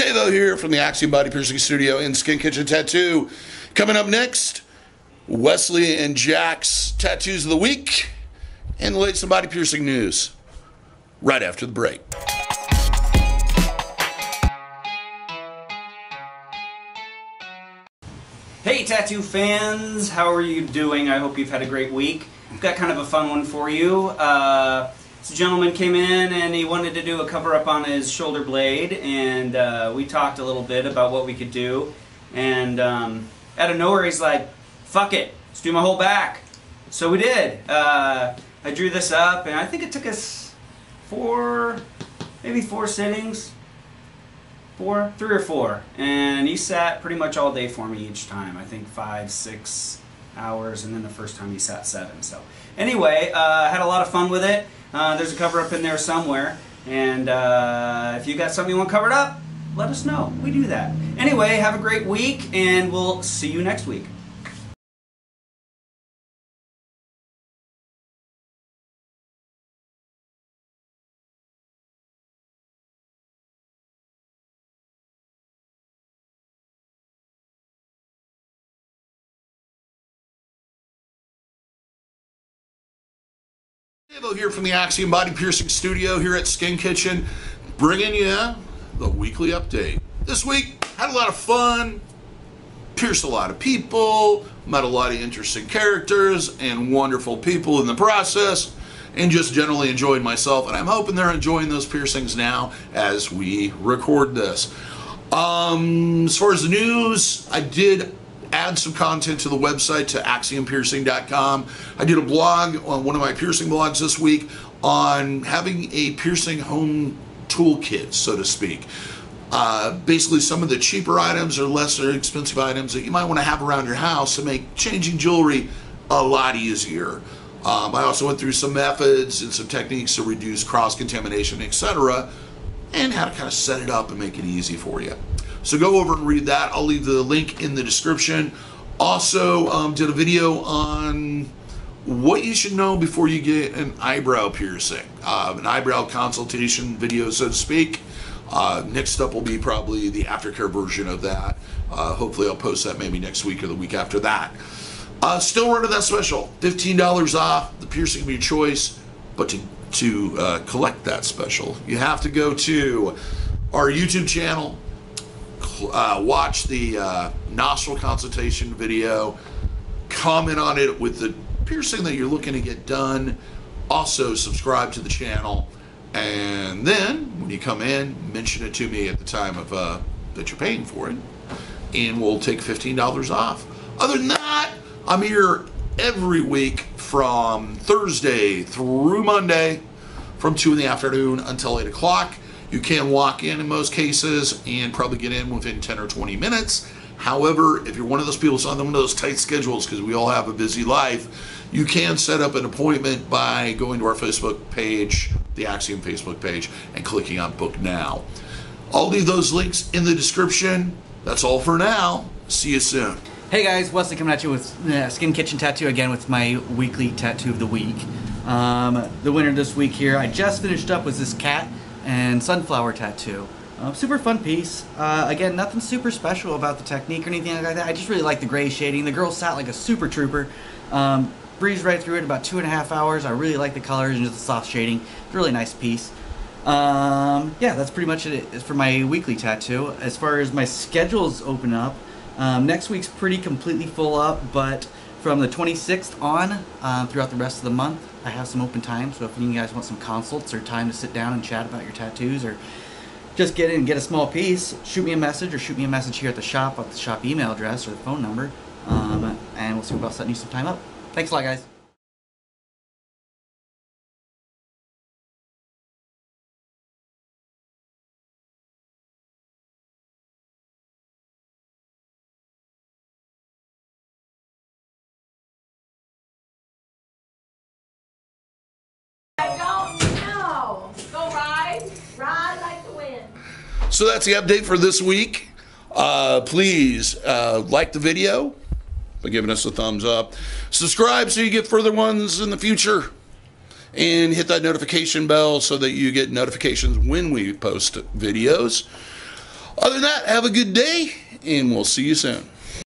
DaVo here from the Axiom Body Piercing Studio and Skin Kitchen Tattoo. Coming up next, Wesley and Jack's Tattoos of the Week and the latest body piercing news right after the break. Hey tattoo fans, how are you doing? I hope you've had a great week. I've got kind of a fun one for you. This gentleman came in and he wanted to do a cover-up on his shoulder blade, and we talked a little bit about what we could do, and out of nowhere he's like, fuck it, let's do my whole back. So we did. I drew this up and I think it took us three or four, and he sat pretty much all day for me each time. I think 5, 6 hours, and then the first time he sat 7. So anyway, had a lot of fun with it. There's a cover up in there somewhere, and if you got something you want covered up, let us know. We do that. Anyway, have a great week, and we'll see you next week. DaVo here from the Axiom Body Piercing Studio here at Skin Kitchen, bringing you the weekly update. This week, had a lot of fun, pierced a lot of people, met a lot of interesting characters and wonderful people in the process, and just generally enjoyed myself, and I'm hoping they're enjoying those piercings now as we record this. As far as the news, I did add some content to the website, to axiompiercing.com. I did a blog on one of my piercing blogs this week on having a piercing home toolkit, so to speak. Basically, some of the cheaper items or lesser expensive items that you might want to have around your house to make changing jewelry a lot easier. I also went through some methods and some techniques to reduce cross-contamination, etc., and how to kind of set it up and make it easy for you. So go over and read that. I'll leave the link in the description. Also, did a video on what you should know before you get an eyebrow piercing, an eyebrow consultation video, so to speak. Next up will be probably the aftercare version of that. Hopefully I'll post that maybe next week or the week after that. Still running that special, $15 off, the piercing of your choice. But to collect that special, you have to go to our YouTube channel, watch the nostril consultation video, comment on it with the piercing that you're looking to get done, also subscribe to the channel, and then when you come in, mention it to me at the time of that you're paying for it, and we'll take $15 off. Other than that, I'm here every week from Thursday through Monday from 2 in the afternoon until 8 o'clock. You can walk in most cases and probably get in within 10 or 20 minutes. However, if you're one of those people that's on one of those tight schedules, because we all have a busy life, you can set up an appointment by going to our Facebook page, the Axiom Facebook page, and clicking on Book Now. I'll leave those links in the description. That's all for now. See you soon. Hey guys, Wesley coming at you with Skin Kitchen Tattoo again with my weekly tattoo of the week. The winner this week here, I just finished up, was this cat and sunflower tattoo. Super fun piece. Again, nothing super special about the technique or anything like that. I just really like the gray shading. The girl sat like a super trooper. Breezed right through it, about 2.5 hours. I really like the colors and just the soft shading. It's a really nice piece. Yeah, that's pretty much it for my weekly tattoo. As far as my schedules open up, next week's pretty completely full up, but from the 26th on, throughout the rest of the month, I have some open time, so if you guys want some consults or time to sit down and chat about your tattoos or just get in and get a small piece, shoot me a message or shoot me a message here at the shop at the shop email address or the phone number, and we'll see about setting you some time up. Thanks a lot, guys. So that's the update for this week. Please like the video by giving us a thumbs up. Subscribe so you get further ones in the future. And hit that notification bell so that you get notifications when we post videos. Other than that, have a good day, and we'll see you soon.